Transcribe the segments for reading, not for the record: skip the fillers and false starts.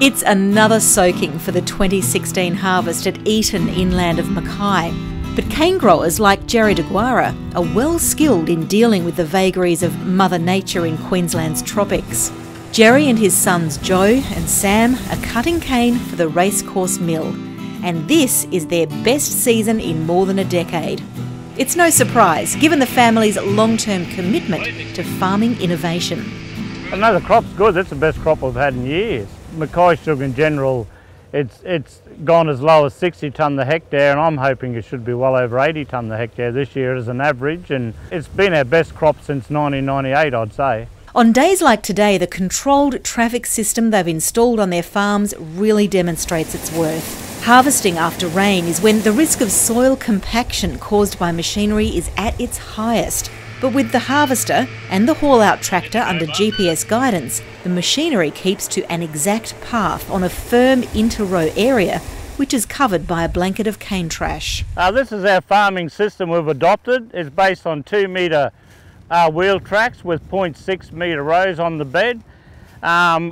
It's another soaking for the 2016 harvest at Eton, inland of Mackay. But cane growers like Gerry Deguara are well skilled in dealing with the vagaries of Mother Nature in Queensland's tropics. Gerry and his sons Joe and Sam are cutting cane for the Racecourse Mill, and this is their best season in more than a decade. It's no surprise, given the family's long-term commitment to farming innovation. I know the crop's good. It's the best crop I've had in years. Mackay sugar in general, it's gone as low as 60 tonne the hectare, and I'm hoping it should be well over 80 tonne the hectare this year as an average, and it's been our best crop since 1998, I'd say. On days like today, the controlled traffic system they've installed on their farms really demonstrates its worth. Harvesting after rain is when the risk of soil compaction caused by machinery is at its highest. But with the harvester and the haul-out tractor under GPS guidance, the machinery keeps to an exact path on a firm inter-row area, which is covered by a blanket of cane trash. This is our farming system we've adopted. It's based on 2 metre wheel tracks with 0.6 metre rows on the bed.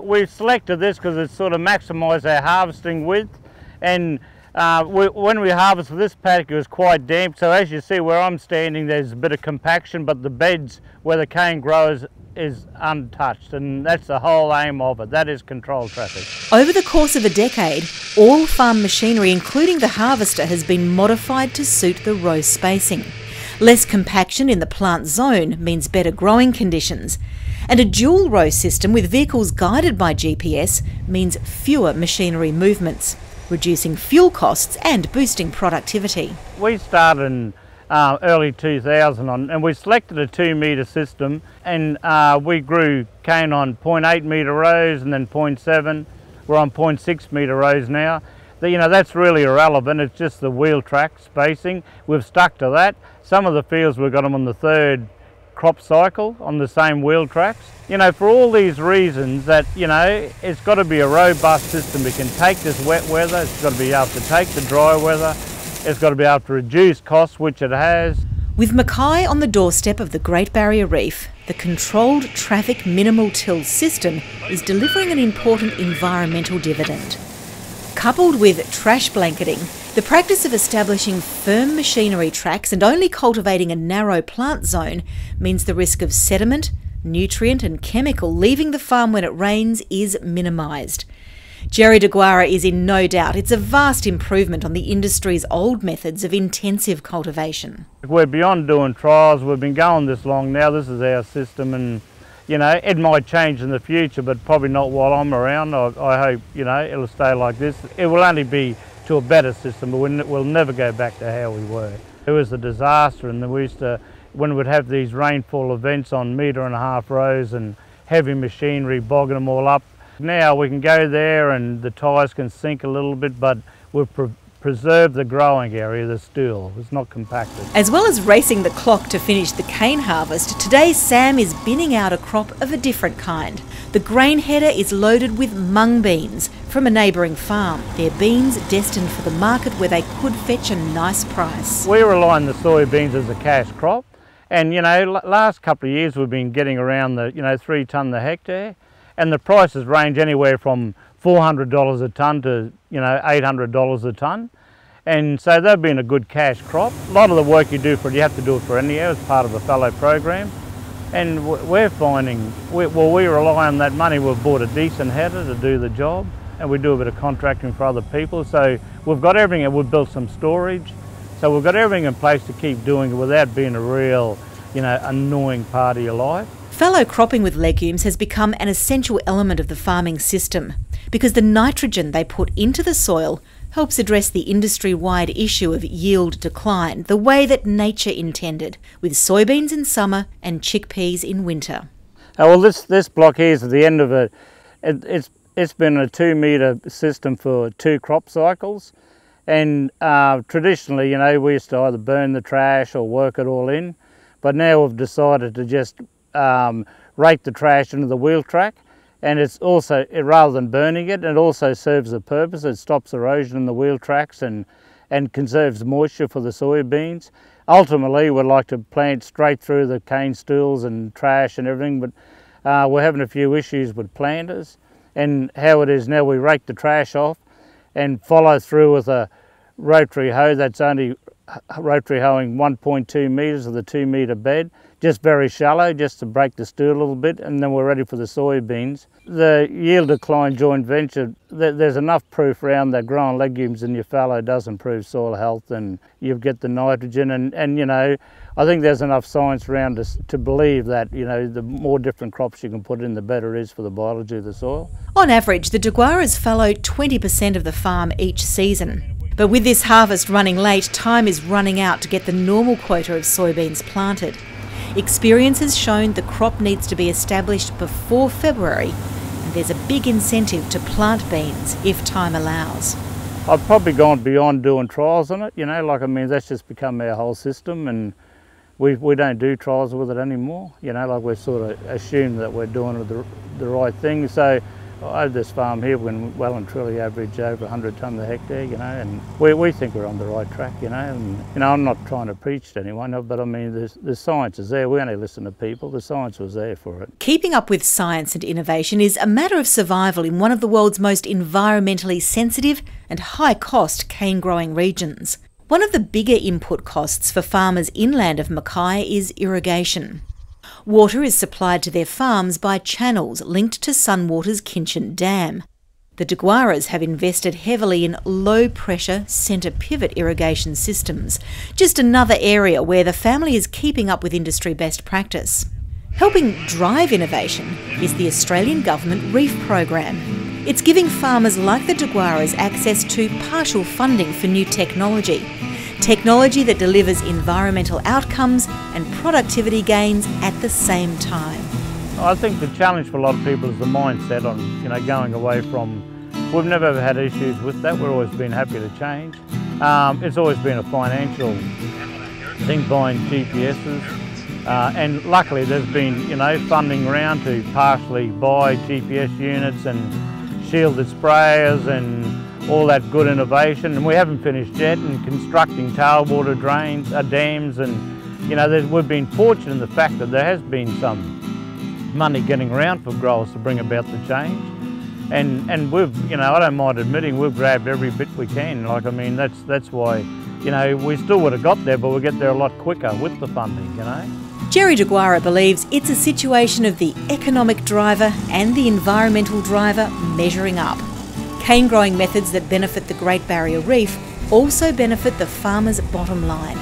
We've selected this because it's sort of maximised our harvesting width. And when we harvest this paddock, it was quite damp, so as you see where I'm standing, there's a bit of compaction, but the beds where the cane grows is untouched, and that's the whole aim of it. That is controlled traffic. Over the course of a decade, all farm machinery, including the harvester, has been modified to suit the row spacing. Less compaction in the plant zone means better growing conditions, and a dual row system with vehicles guided by GPS means fewer machinery movements, reducing fuel costs and boosting productivity. We started in early 2000 and we selected a 2 metre system, and we grew cane on 0.8 metre rows and then 0.7. We're on 0.6 metre rows now. That's really irrelevant. It's just the wheel track spacing. We've stuck to that. Some of the fields we've got them on the third crop cycle on the same wheel tracks. For all these reasons that, it's got to be a robust system. It can take this wet weather, it's got to be able to take the dry weather, it's got to be able to reduce costs, which it has. With Mackay on the doorstep of the Great Barrier Reef, the controlled traffic minimal till system is delivering an important environmental dividend. Coupled with trash blanketing, the practice of establishing firm machinery tracks and only cultivating a narrow plant zone means the risk of sediment, nutrient and chemical leaving the farm when it rains is minimised. Gerry Deguara is in no doubt it's a vast improvement on the industry's old methods of intensive cultivation. We're beyond doing trials. We've been going this long now. This is our system, and it might change in the future, but probably not while I'm around. I hope, it'll stay like this. It will only be to a better system, but we'll never go back to how we were. It was a disaster, and we used to, when we'd have these rainfall events on 1.5 metre rows and heavy machinery bogging them all up. Now we can go there and the tyres can sink a little bit, but we've preserved the growing area, the stool. It's not compacted. As well as racing the clock to finish the cane harvest, today Sam is binning out a crop of a different kind. The grain header is loaded with mung beans from a neighbouring farm. They're beans destined for the market where they could fetch a nice price. We rely on the soybeans as a cash crop, and last couple of years we've been getting around the 3 tonne the hectare, and the prices range anywhere from $400 a tonne to $800 a tonne, and so they've been a good cash crop. A lot of the work you do for it, you have to do it for anyhow as part of a fallow program, and we're finding, we rely on that money. We've bought a decent header to do the job, and we do a bit of contracting for other people, so we've got everything, and we've built some storage, so we've got everything in place to keep doing it without being a real, annoying part of your life. Fallow cropping with legumes has become an essential element of the farming system, because the nitrogen they put into the soil helps address the industry-wide issue of yield decline the way that nature intended, with soybeans in summer and chickpeas in winter. Well, this block here is at the end of it. It's been a 2 metre system for 2 crop cycles, and traditionally, we used to either burn the trash or work it all in, but now we've decided to just rake the trash into the wheel track. And it's also, rather than burning it, it also serves a purpose. It stops erosion in the wheel tracks and conserves moisture for the soybeans. Ultimately, we'd like to plant straight through the cane stools and trash and everything, but we're having a few issues with planters. and how it is now, we rake the trash off and follow through with a rotary hoe that's only rotary hoeing 1.2 metres of the 2 metre bed, just very shallow, just to break the stool a little bit, and then we're ready for the soybeans. The yield decline joint venture, there's enough proof around that growing legumes in your fallow does improve soil health and you get the nitrogen, and you know, I think there's enough science around us to believe that, you know, the more different crops you can put in, the better it is for the biology of the soil. On average, the Deguaras fallow 20% of the farm each season. But with this harvest running late, time is running out to get the normal quota of soybeans planted. Experience has shown the crop needs to be established before February, and there's a big incentive to plant beans if time allows. I've probably gone beyond doing trials on it, you know, like, I mean, that's just become our whole system, and we don't do trials with it anymore, you know, like, we sort of assume that we're doing the right thing. So over this farm here, we can well and truly average over 100 tonne a hectare, you know, and we think we're on the right track, you know, and, you know, I'm not trying to preach to anyone, but I mean, the science is there. We only listen to people. The science was there for it. Keeping up with science and innovation is a matter of survival in one of the world's most environmentally sensitive and high-cost cane-growing regions. One of the bigger input costs for farmers inland of Mackay is irrigation. Water is supplied to their farms by channels linked to Sunwater's Kinchant Dam. The Deguaras have invested heavily in low-pressure centre-pivot irrigation systems, just another area where the family is keeping up with industry best practice. Helping drive innovation is the Australian Government Reef Program. It's giving farmers like the Deguaras access to partial funding for new technology that delivers environmental outcomes and productivity gains at the same time. I think the challenge for a lot of people is the mindset on, you know, going away from, we've never ever had issues with that, we've always been happy to change. It's always been a financial thing buying GPSs, and luckily there's been, you know, funding around to partially buy GPS units and shielded sprayers and all that good innovation, and we haven't finished yet, and constructing tailwater drains, dams, and, you know, we've been fortunate in the fact that there has been some money getting around for growers to bring about the change, and we've, you know, I don't mind admitting, we've grabbed every bit we can. Like, I mean, that's why, you know, we still would have got there, but we'll get there a lot quicker with the funding, you know. Gerry Deguara believes it's a situation of the economic driver and the environmental driver measuring up. Cane growing methods that benefit the Great Barrier Reef also benefit the farmer's bottom line.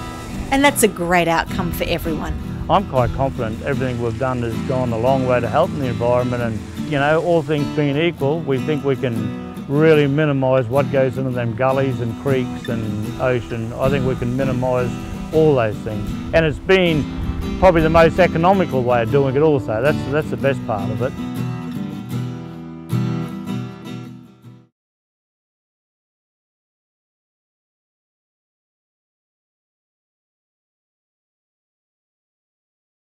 And that's a great outcome for everyone. I'm quite confident everything we've done has gone a long way to helping the environment, and, you know, all things being equal, we think we can really minimise what goes into them gullies and creeks and ocean. I think we can minimise all those things. And it's been probably the most economical way of doing it also. That's the best part of it.